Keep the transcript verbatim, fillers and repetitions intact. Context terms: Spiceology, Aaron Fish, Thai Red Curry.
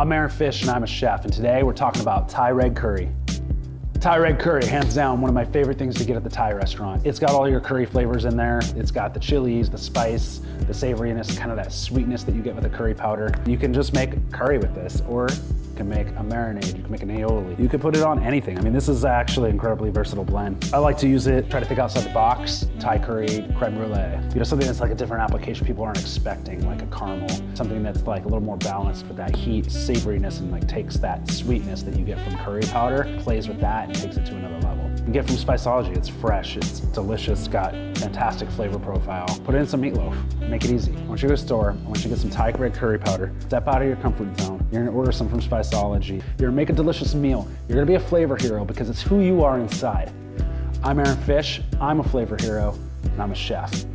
I'm Aaron Fish and I'm a chef, and today we're talking about Thai Red Curry. Thai Red Curry, hands down, one of my favorite things to get at the Thai restaurant. It's got all your curry flavors in there. It's got the chilies, the spice, the savoriness, kind of that sweetness that you get with a curry powder. You can just make curry with this, or you can make a marinade, you can make an aioli. You can put it on anything. I mean, this is actually an incredibly versatile blend. I like to use it, try to think outside the box. Thai curry, creme brulee. You know, something that's like a different application people aren't expecting, like a caramel. Something that's like a little more balanced with that heat, savoriness, and like takes that sweetness that you get from curry powder, plays with that, and takes it to another level. You get from Spiceology, it's fresh, it's delicious, got fantastic flavor profile. Put in some meatloaf, make it easy. Once you go to the store, I want you to get some Thai red curry powder, step out of your comfort zone, you're gonna order some from Spiceology, you're gonna make a delicious meal, you're gonna be a flavor hero because it's who you are inside. I'm Aaron Fish, I'm a flavor hero, and I'm a chef.